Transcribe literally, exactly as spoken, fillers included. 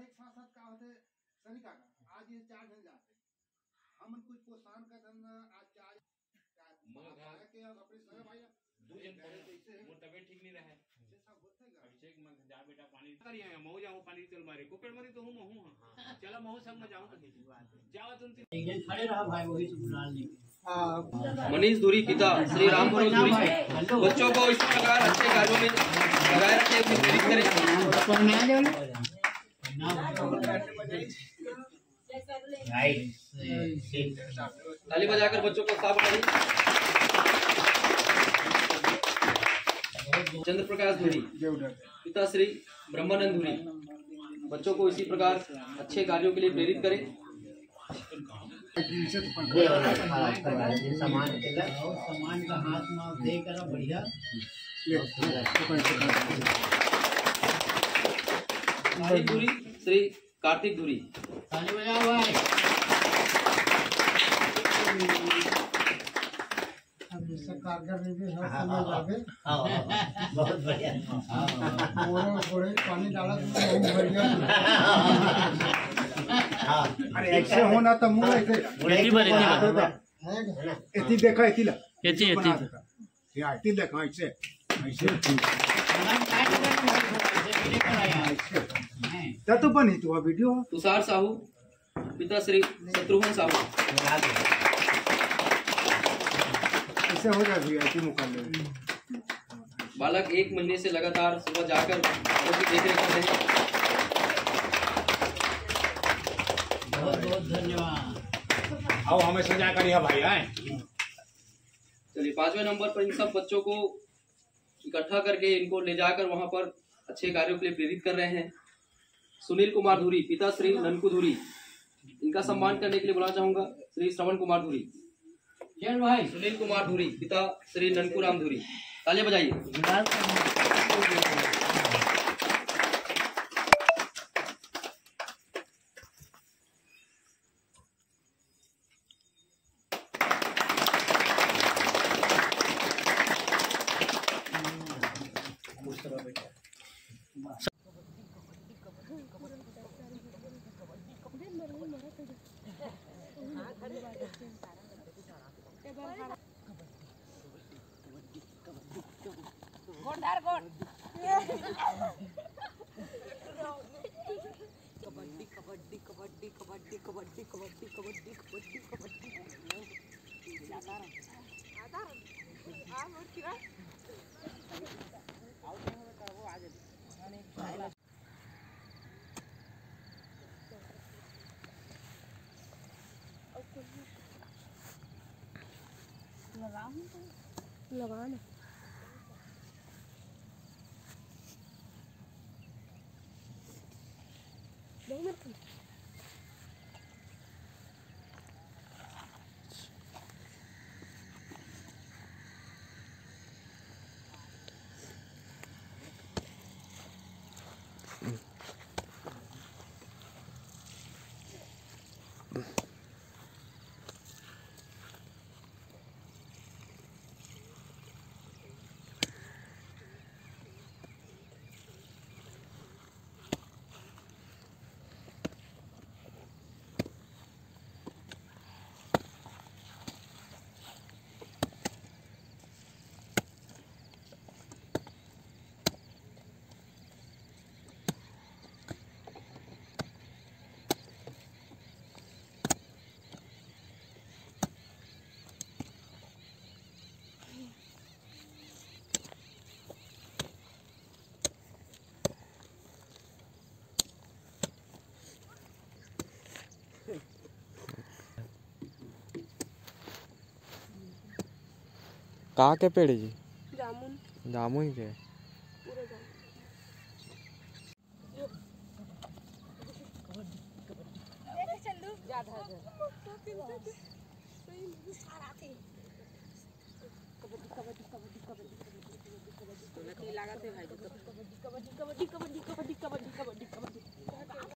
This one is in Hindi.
अधिक शासक का होते सनिका का आज ये चार दिन जाते हम कुछ पोषण का धंधा आज चार के अपने सगे भाई तबियत ठीक नहीं रहा अभिषेक मत जा बेटा पानी करिए मऊ जाऊँ पानी चल मारे कोपेड़ मरी तो हूँ महू हाँ चलो महू संग में जाऊँ जाओ तुम खड़े रहा भाई वही से बुला लेंगे। मनीष धुरी पिता श्री राम धुरी बच्चों को इस प्रकार अच्छे कार्यों में लगाए रखने की कोशिश करें। ताली बजाकर बच्चों को साफ करें। चंद्र प्रकाश धुरी पिता श्री ब्रह्मानंद धुरी बच्चों को इसी प्रकार अच्छे कार्यों के लिए प्रेरित करें। सम्मान का हाथ माफ दे करा बढ़िया धुरी श्री कार्तिक धुरी बहुत बढ़िया पानी डाला ऐसे होना तो मुँह ऐसे देखा देखा ऐसे तो बनी तू वीडियो। तुषार साहू पिता श्री शत्रुघ्न साहू हो जाती मुकाबले। बालक एक महीने से लगातार सुबह जाकर बहुत बहुत धन्यवाद। आओ हमेशा जाकर यह भाई आए। चलिए पांचवें नंबर पर इन सब बच्चों को इकट्ठा करके इनको ले जाकर वहां पर अच्छे कार्यों के लिए प्रेरित कर रहे हैं। सुनील कुमार धुरी पिता श्री ननकुराम धुरी इनका सम्मान करने के लिए बुलाना चाहूंगा श्री श्रवण कुमार धुरी। जय भाई सुनील कुमार धुरी पिता श्री ननकुराम धुरी तालियां बजाइए। कबड्डी कबड्डी कबड्डी कबड्डी कबड्डी कबड्डी कबड्डी कबड्डी कबड्डी कबड्डी लगाना कहाँ के पेड़ जी? जामुन। जामुन के